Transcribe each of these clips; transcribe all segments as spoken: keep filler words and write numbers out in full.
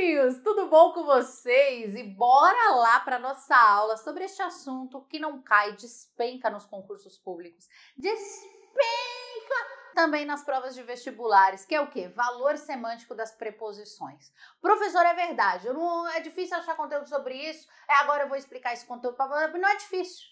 amiguinhos! Tudo bom com vocês? E bora lá para nossa aula sobre este assunto que não cai, despenca nos concursos públicos. Despenca também nas provas de vestibulares, que é o quê? Valor semântico das preposições. Professor, é verdade, eu não, é difícil achar conteúdo sobre isso, é agora eu vou explicar esse conteúdo para você. Não é difícil,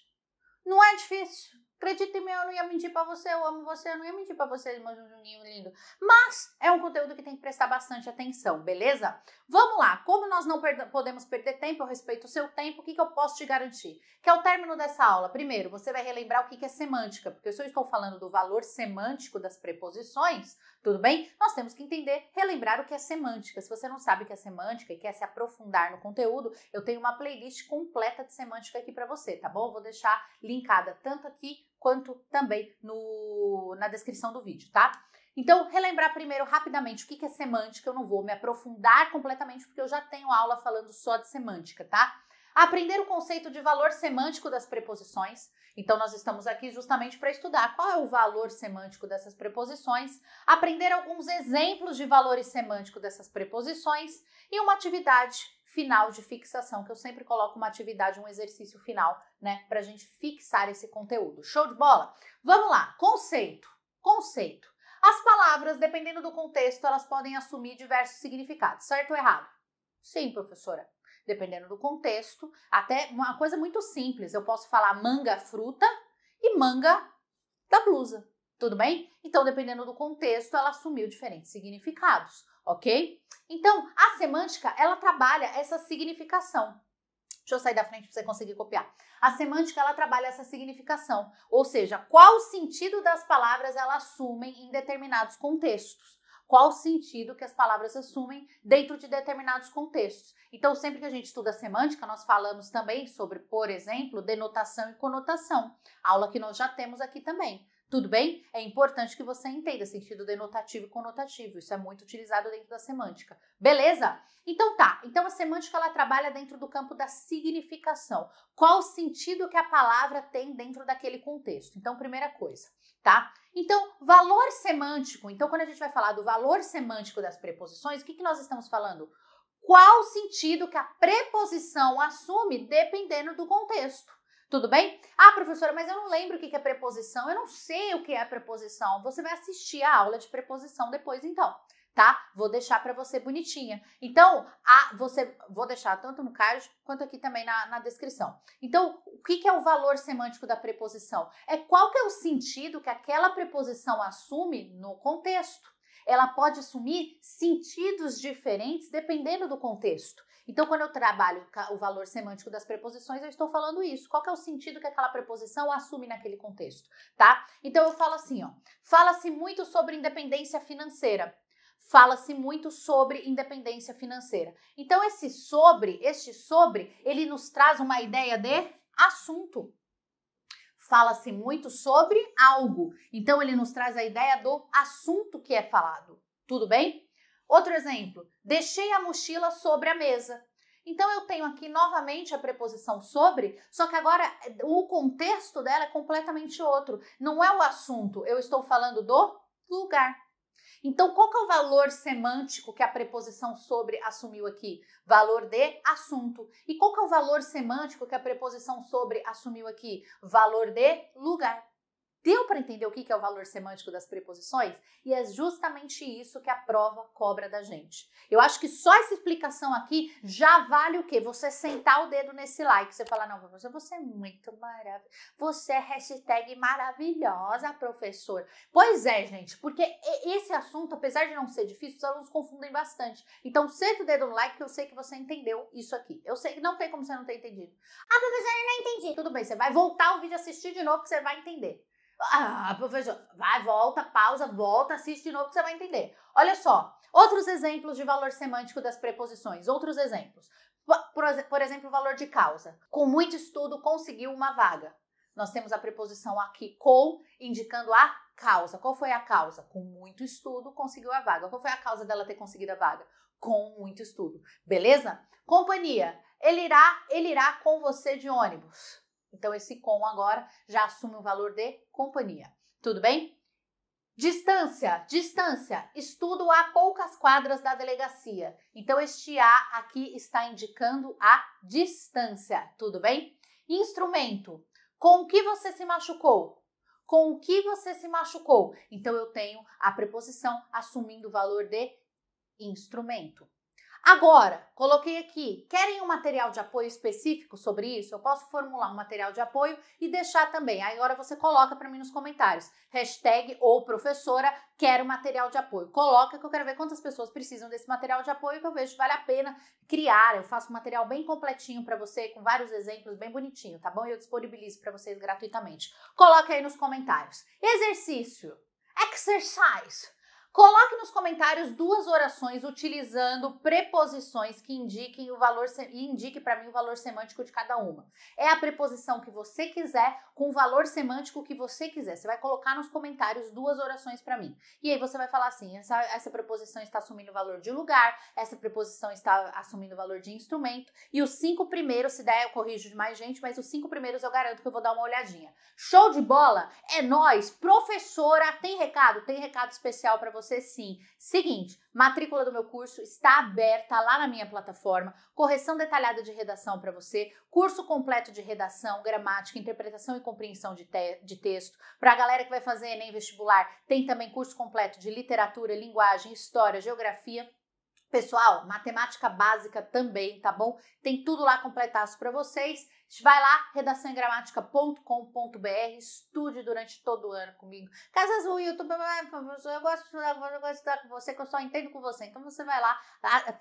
não é difícil. Acredita em mim, eu não ia mentir pra você, eu amo você, eu não ia mentir pra você, meu Junjunguinho lindo. Mas é um conteúdo que tem que prestar bastante atenção, beleza? Vamos lá, como nós não per- podemos perder tempo, eu respeito o seu tempo, o que, que eu posso te garantir? Que ao término dessa aula, primeiro, você vai relembrar o que, que é semântica, porque se eu estou falando do valor semântico das preposições, tudo bem? Nós temos que entender, relembrar o que é semântica. Se você não sabe o que é semântica e quer se aprofundar no conteúdo, eu tenho uma playlist completa de semântica aqui pra você, tá bom? Eu vou deixar linkada tanto aqui quanto também no, na descrição do vídeo, tá? Então, relembrar primeiro rapidamente o que é semântica, eu não vou me aprofundar completamente porque eu já tenho aula falando só de semântica, tá? Aprender o conceito de valor semântico das preposições. Então, nós estamos aqui justamente para estudar qual é o valor semântico dessas preposições, aprender alguns exemplos de valores semânticos dessas preposições e uma atividade final de fixação, que eu sempre coloco uma atividade, um exercício final, né, para a gente fixar esse conteúdo. Show de bola? Vamos lá, conceito, conceito. As palavras, dependendo do contexto, elas podem assumir diversos significados, certo ou errado? Sim, professora. Dependendo do contexto, até uma coisa muito simples, eu posso falar manga fruta e manga da blusa, tudo bem? Então, dependendo do contexto, ela assumiu diferentes significados, ok? Então, a semântica, ela trabalha essa significação. Deixa eu sair da frente para você conseguir copiar. A semântica, ela trabalha essa significação, ou seja, qual sentido das palavras ela assumem em determinados contextos. Qual o sentido que as palavras assumem dentro de determinados contextos. Então, sempre que a gente estuda semântica, nós falamos também sobre, por exemplo, denotação e conotação. Aula que nós já temos aqui também. Tudo bem? É importante que você entenda sentido denotativo e conotativo. Isso é muito utilizado dentro da semântica. Beleza? Então tá. Então, a semântica, ela trabalha dentro do campo da significação. Qual o sentido que a palavra tem dentro daquele contexto? Então, primeira coisa, tá? Então, valor semântico. Então, quando a gente vai falar do valor semântico das preposições, o que, que nós estamos falando? Qual o sentido que a preposição assume dependendo do contexto? Tudo bem? Ah, professora, mas eu não lembro o que é preposição, eu não sei o que é preposição. Você vai assistir a aula de preposição depois, então, tá? Vou deixar para você bonitinha. Então, a, você, vou deixar tanto no card quanto aqui também na, na descrição. Então, o que, que é o valor semântico da preposição? É qual que é o sentido que aquela preposição assume no contexto. Ela pode assumir sentidos diferentes dependendo do contexto. Então, quando eu trabalho o valor semântico das preposições, eu estou falando isso. Qual que é o sentido que aquela preposição assume naquele contexto, tá? Então, eu falo assim, ó. Fala-se muito sobre independência financeira. Fala-se muito sobre independência financeira. Então, esse sobre, este sobre, ele nos traz uma ideia de assunto. Fala-se muito sobre algo. Então, ele nos traz a ideia do assunto que é falado. Tudo bem? Outro exemplo. Deixei a mochila sobre a mesa. Então, eu tenho aqui novamente a preposição sobre, só que agora o contexto dela é completamente outro. Não é o assunto. Eu estou falando do lugar. Então, qual que é o valor semântico que a preposição sobre assumiu aqui? Valor de assunto. E qual que é o valor semântico que a preposição sobre assumiu aqui? Valor de lugar. Deu para entender o que é o valor semântico das preposições? E é justamente isso que a prova cobra da gente. Eu acho que só essa explicação aqui já vale o quê? Você sentar o dedo nesse like. Você falar, não, professor, você é muito maravilhosa. Você é hashtag maravilhosa, professor. Pois é, gente, porque esse assunto, apesar de não ser difícil, os alunos confundem bastante. Então, senta o dedo no like que eu sei que você entendeu isso aqui. Eu sei que não tem como você não ter entendido. Ah, professor, eu não entendi. Tudo bem, você vai voltar o vídeo e assistir de novo que você vai entender. Ah, professor, vai, volta, pausa, volta, assiste de novo que você vai entender. Olha só, outros exemplos de valor semântico das preposições, outros exemplos. Por, por exemplo, o valor de causa. Com muito estudo, conseguiu uma vaga. Nós temos a preposição aqui, com, indicando a causa. Qual foi a causa? Com muito estudo, conseguiu a vaga. Qual foi a causa dela ter conseguido a vaga? Com muito estudo, beleza? Companhia, ele irá, ele irá com você de ônibus. Então, esse com agora já assume o valor de companhia. Tudo bem? Distância, distância, estudo a poucas quadras da delegacia. Então, este A aqui está indicando a distância, tudo bem? Instrumento, com o que você se machucou? Com o que você se machucou? Então, eu tenho a preposição assumindo o valor de instrumento. Agora, coloquei aqui, querem um material de apoio específico sobre isso? Eu posso formular um material de apoio e deixar também. Aí agora você coloca para mim nos comentários, hashtag ou professora, quero material de apoio. Coloca que eu quero ver quantas pessoas precisam desse material de apoio, que eu vejo que vale a pena criar. Eu faço um material bem completinho para você, com vários exemplos, bem bonitinho, tá bom? E eu disponibilizo para vocês gratuitamente. Coloque aí nos comentários. Exercício, exercise. Coloque nos comentários duas orações utilizando preposições que indiquem o valor, indique para mim o valor semântico de cada uma. É a preposição que você quiser, com o valor semântico que você quiser. Você vai colocar nos comentários duas orações para mim. E aí você vai falar assim, essa, essa preposição está assumindo o valor de lugar, essa preposição está assumindo o valor de instrumento, e os cinco primeiros, se der eu corrijo de mais gente, mas os cinco primeiros eu garanto que eu vou dar uma olhadinha. Show de bola? É nóis! Professora, tem recado? Tem recado especial para você. Você sim. Seguinte, matrícula do meu curso está aberta lá na minha plataforma, correção detalhada de redação para você, curso completo de redação, gramática, interpretação e compreensão de, te de texto. Para a galera que vai fazer ENEM vestibular, tem também curso completo de literatura, linguagem, história, geografia. Pessoal, matemática básica também, tá bom? Tem tudo lá completaço para vocês. Vai lá, redação em gramática ponto com ponto br, estude durante todo o ano comigo. Caso às vezes o YouTube, eu gosto de estudar, eu gosto de estudar com você, que eu só entendo com você. Então você vai lá,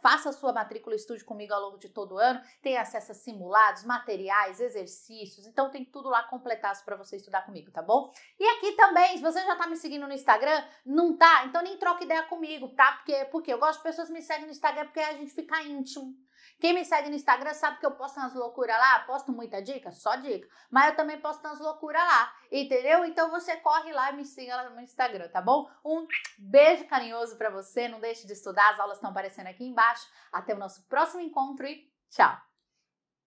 faça a sua matrícula, estude comigo ao longo de todo o ano. Tem acesso a simulados, materiais, exercícios. Então tem tudo lá completaço para você estudar comigo, tá bom? E aqui também, se você já tá me seguindo no Instagram, não tá? Então nem troca ideia comigo, tá? Porque, porque eu gosto de pessoas que me seguem no Instagram, porque a gente fica íntimo. Quem me segue no Instagram sabe que eu posto umas loucuras lá, posto muita dica, só dica, mas eu também posto umas loucuras lá, entendeu? Então você corre lá e me siga lá no Instagram, tá bom? Um beijo carinhoso pra você, não deixe de estudar, as aulas estão aparecendo aqui embaixo, até o nosso próximo encontro e tchau!